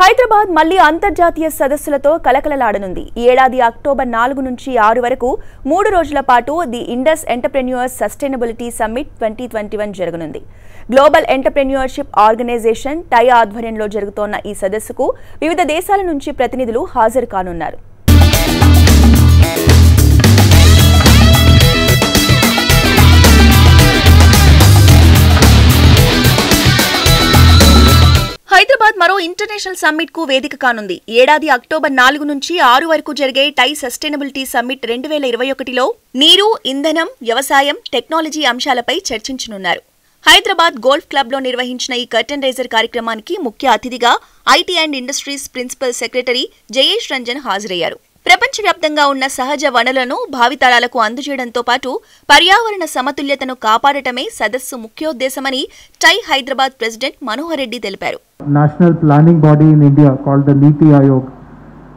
హైదరాబాద్ మళ్ళీ అంతర్జాతీయ సదస్సులతో కలకలలాడనుంది। ఈ ఏడాది అక్టోబర్ 4 నుంచి 6 వరకు 3 రోజుల పాటు the Indus entrepreneurs sustainability summit 2021 జరుగునుంది। గ్లోబల్ ఎంటర్‌ప్రెన్యూర్‌షిప్ ఆర్గనైజేషన్ టై ఆధ్వర్యంలో జరుగుతున్న ఈ సదస్సుకు వివిధ దేశాల నుంచి ప్రతినిధులు హాజరు కానున్నారు। హైదరాబాద్ మరో ఇంటర్నేషనల్ సమ్మిట్ కు వేదిక కానుంది। ఏడాది అక్టోబర్ 4 నుంచి 6 వరకు జరిగే టై సస్టైనబిలిటీ సమ్మిట్ 2021లో నీరు, ఇంధనం, వ్యవసాయం, టెక్నాలజీ అంశాలపై చర్చించనున్నారు। హైదరాబాద్ గోల్ఫ్ క్లబ్ లో నిర్వహించిన ఈ కర్టెన్ రైజర్ కార్యక్రమానికి ముఖ్య అతిథిగా IT and industries principal secretary Jayesh Ranjan హాజరయ్యారు। ప్రపంచవ్యాప్తంగా ఉన్న సహజ వనరులను భావితరాలకు అందజేయడంతో పాటు పర్యావరణ సమతుల్యతను కాపాడటమే సదస్సు ముఖ్యోద్దేశమని టై హైదరాబాద్ ప్రెసిడెంట్ మనోహర్ రెడ్డి తెలిపారు। National planning body in India called the NITI Aayog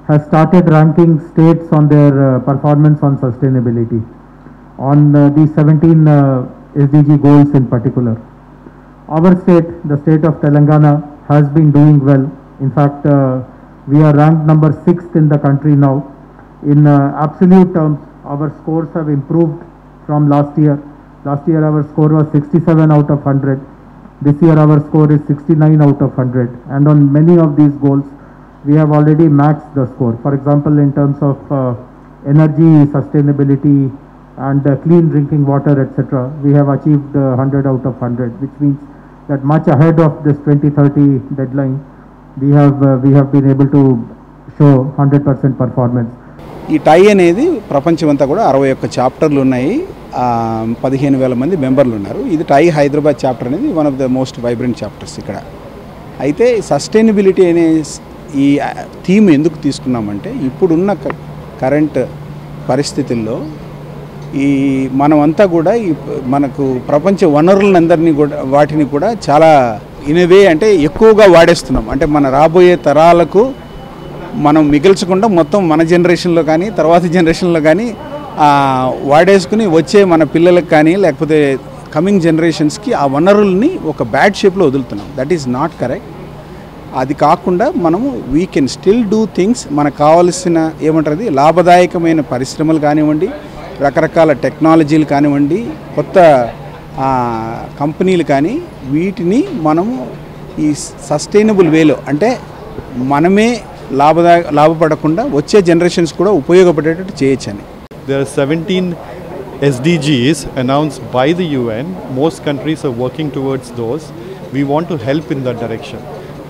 has started ranking states on their performance on sustainability on the 17 SDG goals in particular. Our state, the state of Telangana, has been doing well. In fact, we are ranked number 6th in the country now. In absolute terms, our scores have improved from last year. Last year our score was 67 out of 100. This year our score is 69 out of 100. And on many of these goals, we have already maxed the score. For example, in terms of energy sustainability and clean drinking water, etc., we have achieved 100 out of 100, which means that much ahead of this 2030 deadline, we have been able to show 100% performance. ఈ టై అనేది ప్రపంచమంతా కూడా 61 చాప్టర్లు ఉన్నాయి, 15,000 మంది మెంబర్లు ఉన్నారు। ఇది TiE Hyderabad chapter అనేది one of the most vibrant chapters ఇక్కడ। అయితే సస్టైనబిలిటీ అనే ఈ థీమ్ ఎందుకు తీసుకున్నామంటే ఇప్పుడున్న కరెంట్ పరిస్థితుల్లో ఈ మనమంతా కూడా ఈ మనకు ప్రపంచ వనరులందరినీ కూడా వాటిని కూడా చాలా ఇన్వే అంటే ఎక్కువగా వాడేస్తున్నాం। అంటే మన రాబోయే తరాలకు మనం మిగిల్చకుండా మొత్తం మన జనరేషన్లో కానీ తర్వాత జనరేషన్లో కానీ వాడేసుకుని వచ్చే మన పిల్లలకు కానీ లేకపోతే కమింగ్ జనరేషన్స్కి ఆ వనరుల్ని ఒక బ్యాడ్ షేప్లో వదులుతున్నాం। That is not correct. అది కాకుండా మనము we can still do things, మనకు కావాల్సిన ఏమంటారు లాభదాయకమైన పరిశ్రమలు కానివ్వండి, రకరకాల టెక్నాలజీలు కానివ్వండి, కొత్త కంపెనీలు కానీ వీటిని మనము ఈ సస్టైనబుల్ వేలో అంటే మనమే లాభపడకుండా వచ్చే జనరేషన్స్ కూడా ఉపయోగపడేటట్టు చేయొచ్చని। There are 17 SDGs announced by the UN. Most countries are working towards those. We want to help in that direction.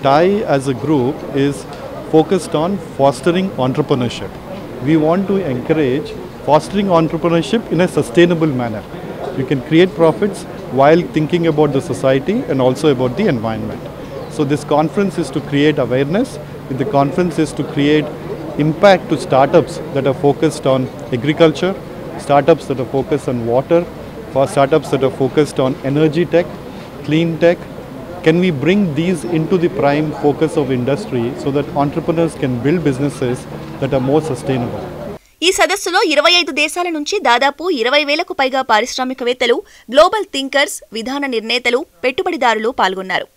TIE as a group is focused on fostering entrepreneurship. We want to encourage fostering entrepreneurship in a sustainable manner. You can create profits while thinking about the society and also about the environment. So this conference is to create awareness. The conference is to create impact to startups that are focused on agriculture, startups that are focused on water, for startups that are focused on energy tech, clean tech. Can we bring these into the prime focus of industry so that entrepreneurs can build businesses that are more sustainable? ఈ సదస్సులో 25 దేశాల నుంచి దాదాపు 20,000కు పైగా పారిశ్రామికవేత్తలు, global thinkers, విధాన నిర్ణేతలు, పెట్టుబడిదారులు పాల్గొన్నారు।